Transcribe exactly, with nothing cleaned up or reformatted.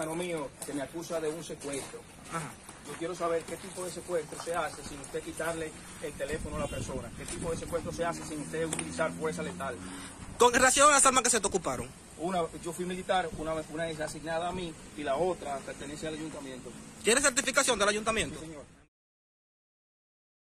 hermano mío, se me acusa de un secuestro. Ajá. Yo quiero saber qué tipo de secuestro se hace sin usted quitarle el teléfono a la persona. ¿Qué tipo de secuestro se hace sin usted utilizar fuerza letal? ¿Con relación a las armas que se te ocuparon? Una, yo fui militar, una, una es asignada a mí y la otra pertenece al ayuntamiento. ¿Tiene certificación del ayuntamiento? Sí, señor.